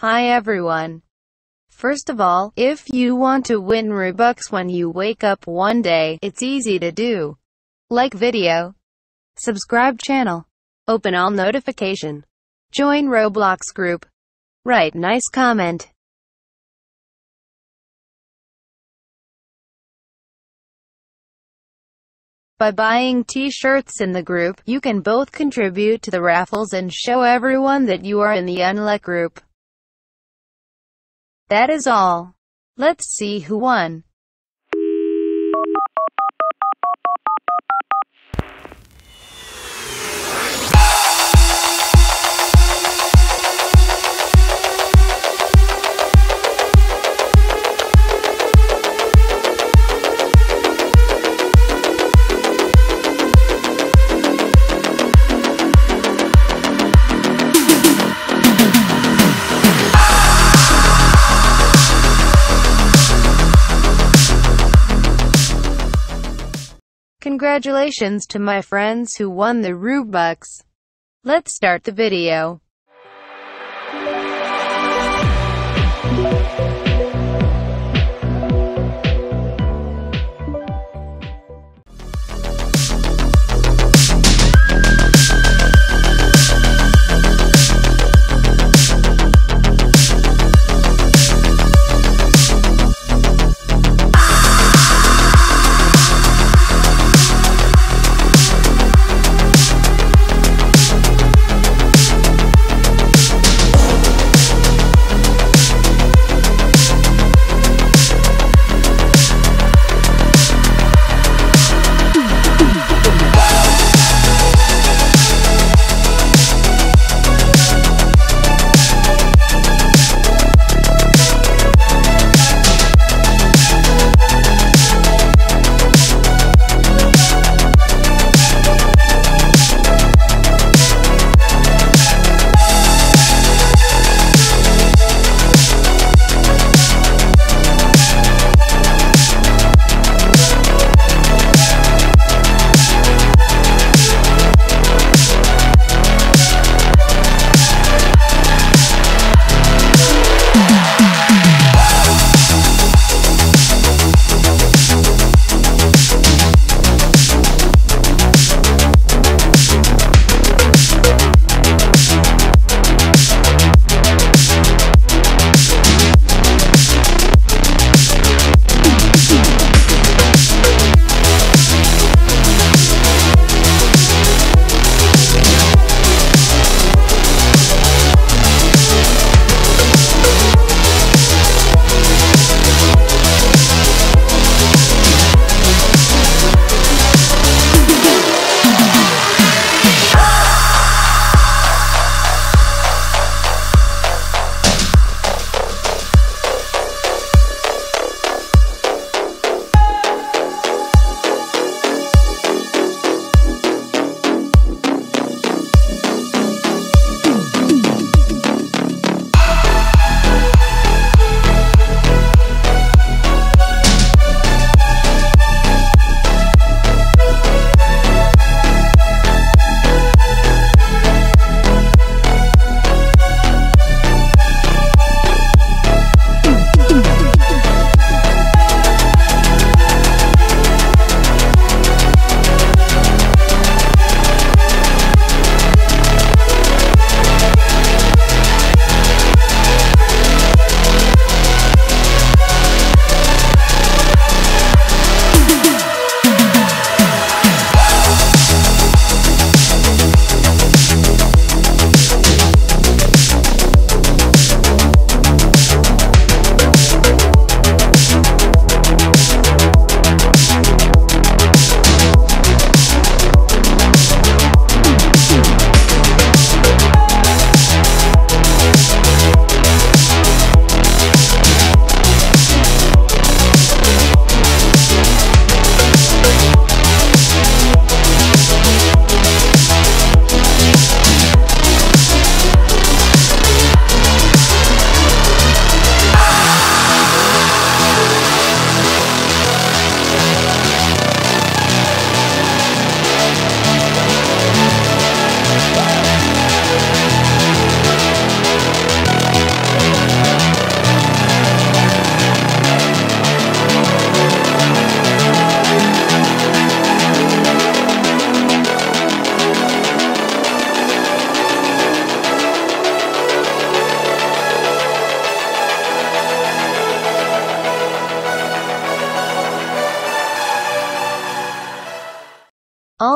Hi everyone. First of all, if you want to win Robux when you wake up one day, it's easy to do. Like video, subscribe channel, open all notification, join Roblox group, write nice comment. By buying t-shirts in the group, you can both contribute to the raffles and show everyone that you are in the UnLeque group. That is all. Let's see who won. Congratulations to my friends who won the Robux. Let's start the video.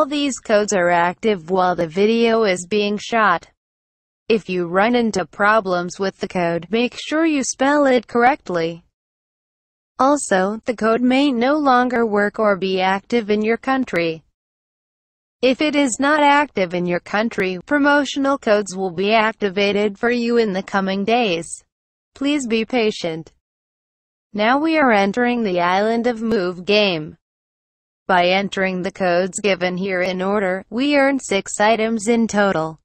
All these codes are active while the video is being shot. If you run into problems with the code, make sure you spell it correctly. Also, the code may no longer work or be active in your country. If it is not active in your country, promotional codes will be activated for you in the coming days. Please be patient. Now we are entering the Island of Move game. By entering the codes given here in order, we earn 6 items in total.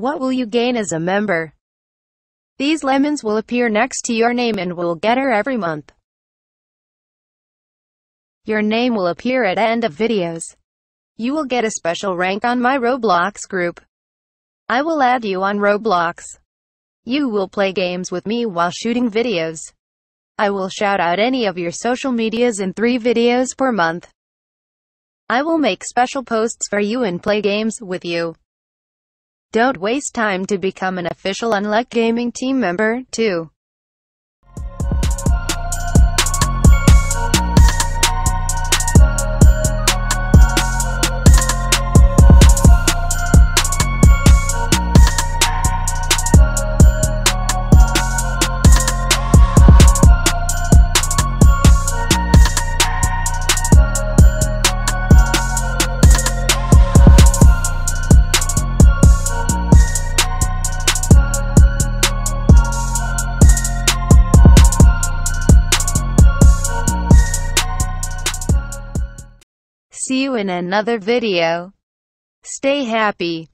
What will you gain as a member? These lemons will appear next to your name and will get her every month. Your name will appear at end of videos. You will get a special rank on my Roblox group. I will add you on Roblox. You will play games with me while shooting videos. I will shout out any of your social medias in 3 videos per month. I will make special posts for you and play games with you. Don't waste time to become an official UnLeque gaming team member, too. See you in another video. Stay happy.